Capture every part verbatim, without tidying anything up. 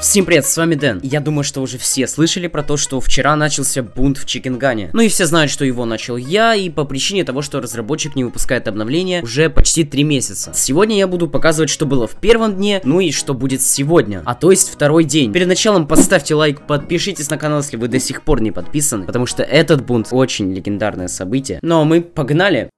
Всем привет, с вами Дэн. Я думаю, что уже все слышали про то, что вчера начался бунт в Chicken Gun. Ну и все знают, что его начал я, и по причине того, что разработчик не выпускает обновление уже почти три месяца. Сегодня я буду показывать, что было в первом дне, ну и что будет сегодня, а то есть второй день. Перед началом поставьте лайк, подпишитесь на канал, если вы до сих пор не подписаны, потому что этот бунт очень легендарное событие. Ну а мы погнали!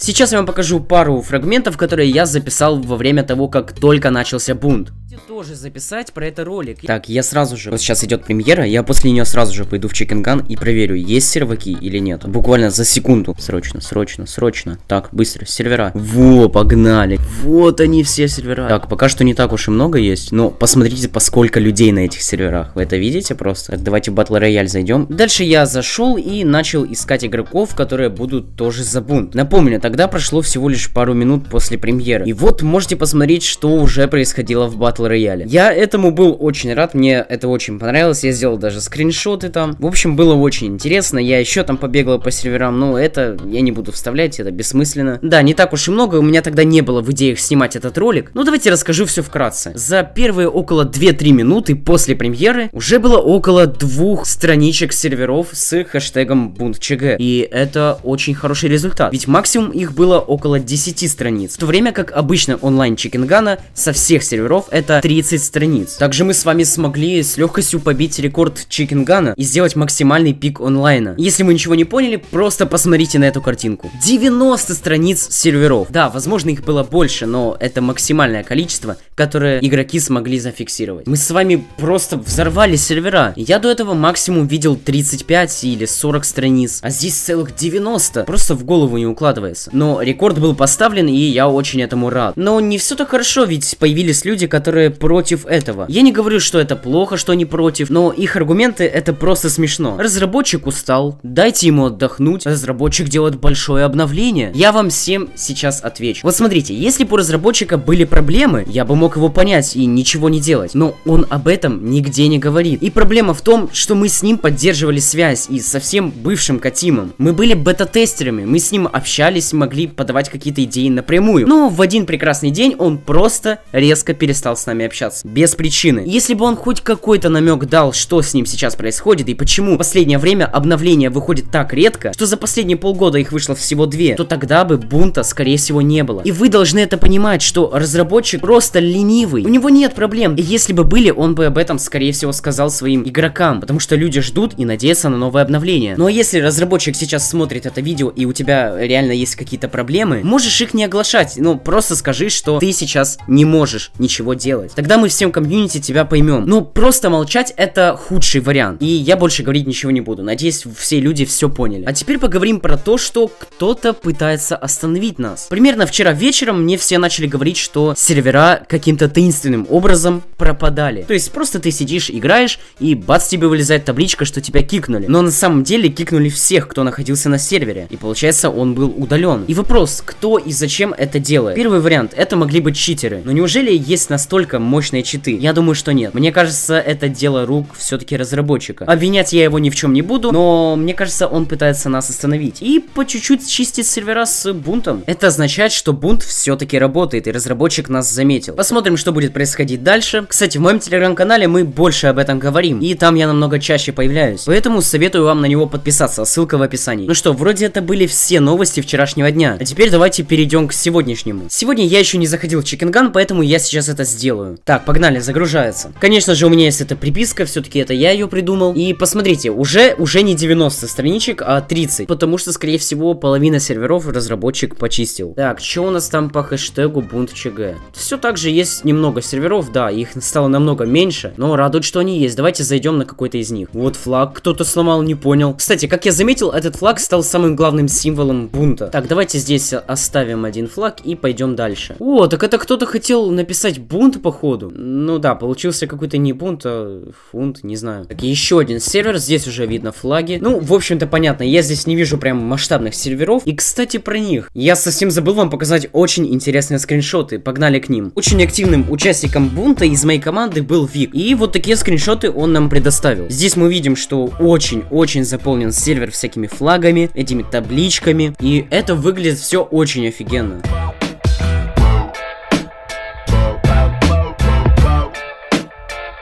Сейчас я вам покажу пару фрагментов, которые я записал во время того, как только начался бунт. Тоже записать про это ролик. Так, я сразу же... Вот сейчас идет премьера, я после нее сразу же пойду в Chicken Gun и проверю, есть серваки или нет. Буквально за секунду. Срочно, срочно, срочно. Так, быстро, сервера. Во, погнали. Вот они все сервера. Так, пока что не так уж и много есть, но посмотрите, поскольку людей на этих серверах. Вы это видите просто? Так, давайте в Battle Royale зайдем. Дальше я зашел и начал искать игроков, которые будут тоже за бунт. Напомню, тогда прошло всего лишь пару минут после премьеры. И вот можете посмотреть, что уже происходило в Battle Royale. Я этому был очень рад, мне это очень понравилось, я сделал даже скриншоты там. В общем, было очень интересно, я еще там побегал по серверам, но это я не буду вставлять, это бессмысленно. Да, не так уж и много, у меня тогда не было в идеях снимать этот ролик, но давайте расскажу все вкратце. За первые около две-три минуты после премьеры уже было около двух страничек серверов с хэштегом бунт точка чг, и это очень хороший результат, ведь максимум их было около десяти страниц, в то время как обычно онлайн Chicken Gun'а со всех серверов это тридцать страниц. Также мы с вами смогли с легкостью побить рекорд Chicken Gun'а и сделать максимальный пик онлайна. Если вы ничего не поняли, просто посмотрите на эту картинку. девяносто страниц серверов. Да, возможно, их было больше, но это максимальное количество, которое игроки смогли зафиксировать. Мы с вами просто взорвали сервера. Я до этого максимум видел тридцать пять или сорок страниц, а здесь целых девяносто. Просто в голову не укладывается. Но рекорд был поставлен, и я очень этому рад. Но не все так хорошо, ведь появились люди, которые против этого. Я не говорю, что это плохо, что они против, но их аргументы — это просто смешно. Разработчик устал, дайте ему отдохнуть, разработчик делает большое обновление. Я вам всем сейчас отвечу. Вот смотрите, если бы у разработчика были проблемы, я бы мог его понять и ничего не делать, но он об этом нигде не говорит. И проблема в том, что мы с ним поддерживали связь и со всем бывшим Катимом. Мы были бета-тестерами, мы с ним общались, могли подавать какие-то идеи напрямую, но в один прекрасный день он просто резко перестал с нами общаться. Без причины. Если бы он хоть какой-то намек дал, что с ним сейчас происходит и почему в последнее время обновления выходит так редко, что за последние полгода их вышло всего две, то тогда бы бунта, скорее всего, не было. И вы должны это понимать, что разработчик просто ленивый. У него нет проблем. И если бы были, он бы об этом, скорее всего, сказал своим игрокам, потому что люди ждут и надеются на новое обновление. Ну а если разработчик сейчас смотрит это видео и у тебя реально есть какие-то проблемы, можешь их не оглашать, но просто скажи, что ты сейчас не можешь ничего делать. Тогда мы всем комьюнити тебя поймем. Но просто молчать — это худший вариант. И я больше говорить ничего не буду. Надеюсь, все люди все поняли. А теперь поговорим про то, что кто-то пытается остановить нас. Примерно вчера вечером мне все начали говорить, что сервера каким-то таинственным образом пропадали. То есть просто ты сидишь, играешь, и бац, тебе вылезает табличка, что тебя кикнули. Но на самом деле кикнули всех, кто находился на сервере. И получается, он был удален. И вопрос, кто и зачем это делает? Первый вариант — это могли быть читеры. Но неужели есть настолько мощные читы? Я думаю, что нет. Мне кажется, это дело рук все-таки разработчика. Обвинять я его ни в чем не буду, но мне кажется, он пытается нас остановить и по чуть-чуть чистит сервера с бунтом. Это означает, что бунт все-таки работает, и разработчик нас заметил. Посмотрим, что будет происходить дальше. Кстати, в моем телеграм-канале мы больше об этом говорим, и там я намного чаще появляюсь, поэтому советую вам на него подписаться, ссылка в описании. Ну что, вроде это были все новости вчерашнего дня, а теперь давайте перейдем к сегодняшнему. Сегодня я еще не заходил в Chicken Gun, поэтому я сейчас это сделаю. Так, погнали, загружается. Конечно же, у меня есть эта приписка, все-таки это я ее придумал. И посмотрите, уже, уже не девяносто страничек, а тридцать. Потому что, скорее всего, половина серверов разработчик почистил. Так, что у нас там по хэштегу бунт точка чг? Все так же есть немного серверов, да, их стало намного меньше, но радует, что они есть. Давайте зайдем на какой-то из них. Вот флаг, кто-то сломал, не понял. Кстати, как я заметил, этот флаг стал самым главным символом бунта. Так, давайте здесь оставим один флаг и пойдем дальше. О, так это кто-то хотел написать бунт по ходу. Ну да, получился какой-то не бунт, а фунт, не знаю. Так, еще один сервер, здесь уже видно флаги. Ну, в общем-то, понятно, я здесь не вижу прям масштабных серверов. И, кстати, про них. Я совсем забыл вам показать очень интересные скриншоты, погнали к ним. Очень активным участником бунта из моей команды был Вик, и вот такие скриншоты он нам предоставил. Здесь мы видим, что очень-очень заполнен сервер всякими флагами, этими табличками, и это выглядит все очень офигенно.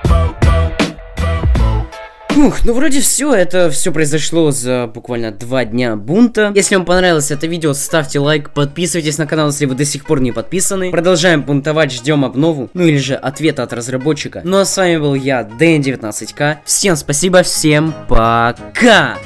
Bye. Ух, ну вроде все, это все произошло за буквально два дня бунта. Если вам понравилось это видео, ставьте лайк, подписывайтесь на канал, если вы до сих пор не подписаны. Продолжаем бунтовать, ждем обнову, ну или же ответа от разработчика. Ну а с вами был я, дэн девятнадцать ка. Всем спасибо, всем пока!